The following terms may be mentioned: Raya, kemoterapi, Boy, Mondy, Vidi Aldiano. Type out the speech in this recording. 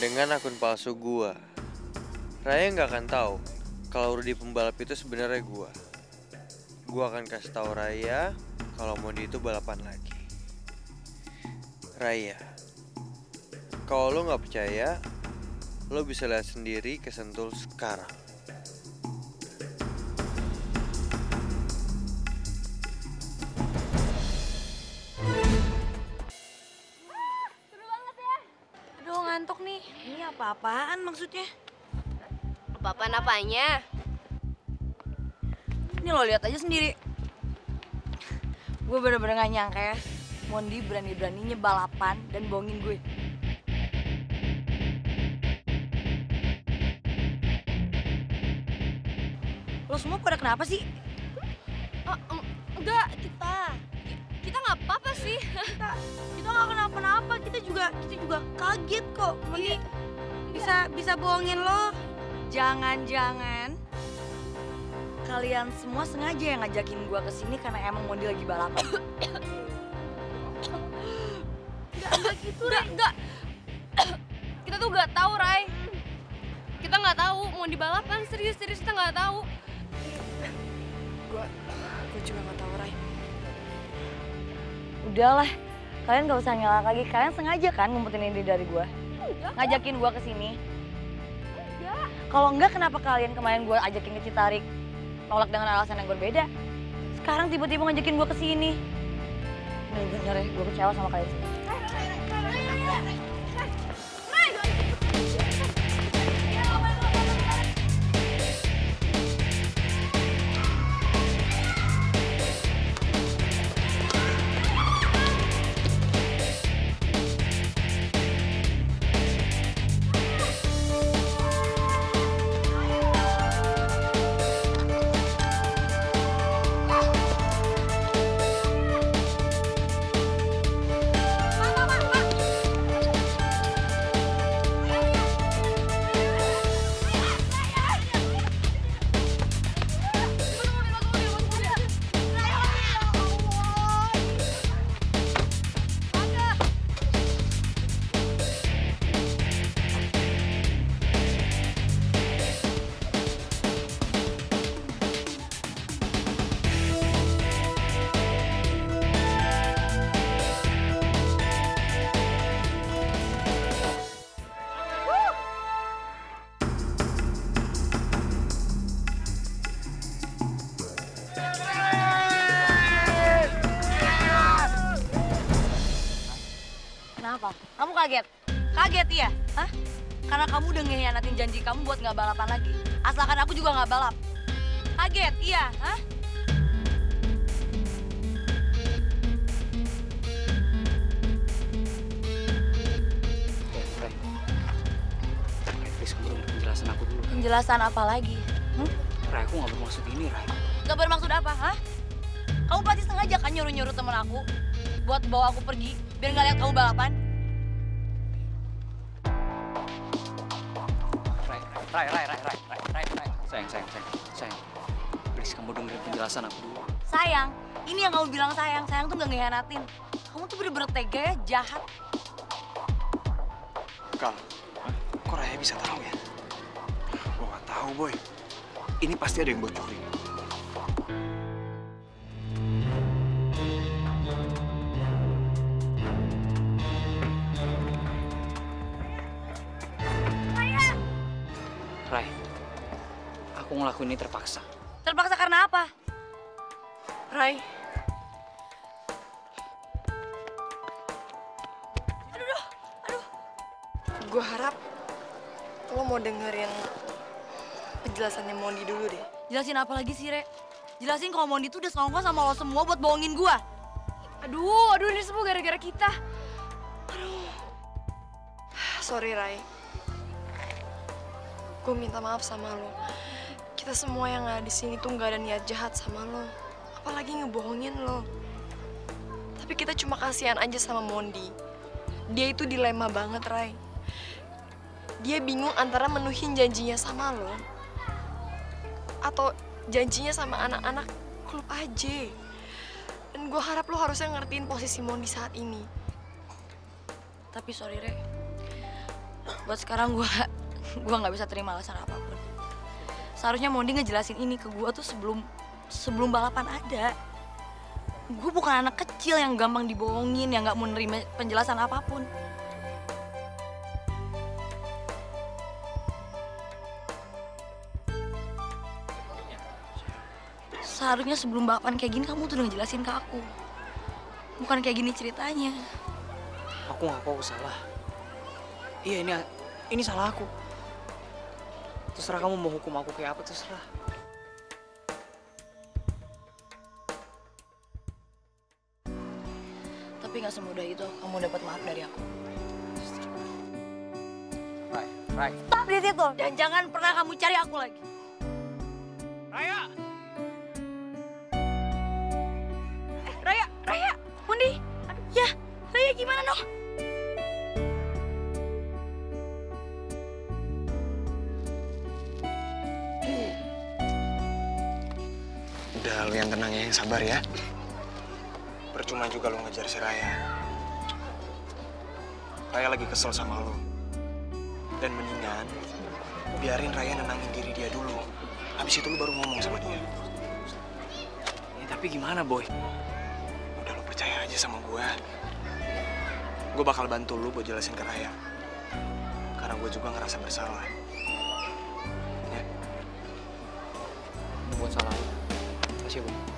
dengan akun palsu gua. Raya nggak akan tahu kalau Rudy pembalap itu sebenarnya gua. Gua akan kasih tahu Raya kalau Mondy itu balapan lagi. Raya, kalau lo nggak percaya, lo bisa lihat sendiri ke Sentul sekarang. Ini apa-apaan maksudnya? Apa-apaan-apanya? Ini lo lihat aja sendiri. Gue bener-bener gak nyangka ya, Mondy berani-beraninya balapan dan bohongin gue. Lo semua pada kenapa sih? Enggak, kita nggak apa-apa sih. Kita nggak kenapa-napa. Kita juga kaget kok. Mondy bisa bohongin lo. Jangan-jangan kalian semua sengaja yang ngajakin gua kesini karena emang Mondy lagi balapan. Enggak gitu, Ray. Enggak. Kita tuh nggak tahu, Ray. Kita nggak tahu Mondy balapan. Serius-serius kita nggak tahu. Gua juga nggak tahu, Ray. Udahlah, kalian gak usah nyala lagi. Kalian sengaja kan ngumpetin ini dari gue, ngajakin gue kesini. Kalau enggak, kenapa kalian kemarin gue ajakin ke Citarik, nolak dengan alasan yang berbeda? Sekarang tiba-tiba ngajakin gue kesini. Bener-bener ya, gue kecewa sama kalian semua. Kenapa? Kamu kaget? Kaget ya? Hah? Karena kamu udah ngehianatin janji kamu buat nggak balapan lagi. Asalkan aku juga nggak balap. Kaget, iya? Hah? Ray, please kamu dengar penjelasan aku dulu. Penjelasan apa lagi? Ray, aku nggak bermaksud ini, Ray. Nggak bermaksud apa, hah? Kamu pasti sengaja kan nyuruh-nyuruh temen aku buat bawa aku pergi, biar nggak lihat kamu balapan. Ray. Sayang. Please, kamu dengerin penjelasan aku dulu. Sayang? Ini yang kamu bilang sayang. Sayang tuh nggak ngehianatin. Kamu tuh bener-bener tega ya, jahat. Kal, kok Raya bisa tahu ya? Gue nggak tahu, Boy. Ini pasti ada yang bocorin. Ray, aku ngelakuin ini terpaksa. Terpaksa karena apa? Ray. Aduh. Gue harap lo mau dengerin penjelasannya Mondy dulu deh. Jelasin apa lagi sih, Re? Jelasin kalau Mondy tuh udah songkok sama lo semua buat bohongin gue. Aduh, ini semua gara-gara kita. Aduh. Sorry, Ray. Gue minta maaf sama lo. Kita semua yang ada di sini tuh nggak ada niat jahat sama lo, apalagi ngebohongin lo. Tapi kita cuma kasihan aja sama Mondy. Dia itu dilema banget, Ray. Dia bingung antara menuhin janjinya sama lo atau janjinya sama anak-anak klub aja. Dan gue harap lo harusnya ngertiin posisi Mondy saat ini. Tapi sorry, Ray. Buat sekarang gue nggak bisa terima alasan apapun. Seharusnya Mondy ngejelasin ini ke gue tuh sebelum balapan ada. Gue bukan anak kecil yang gampang dibohongin, yang nggak mau nerima penjelasan apapun. Seharusnya sebelum balapan kayak gini kamu tuh udah ngejelasin ke aku. Bukan kayak gini ceritanya. Aku ngaku salah. Iya, ini salah aku. Terserah kamu mau hukum aku kayak apa, terserah. Tapi nggak semudah itu kamu dapat maaf dari aku. Raya. Stop di situ dan jangan pernah kamu cari aku lagi. Raya. Raya, Mondy. Ya, Raya gimana dong? Udah, lu yang tenang ya, yang sabar ya. Percuma juga lu ngejar si Raya. Raya lagi kesel sama lu. Dan mendingan, biarin Raya nenangin diri dia dulu. Habis itu lu baru ngomong sama dia. Ya, tapi gimana, Boy? Udah, lu percaya aja sama gue. Gue bakal bantu lu buat jelasin ke Raya. Karena gue juga ngerasa bersalah. Ya? Buat salah lu. Terima kasih, Bu.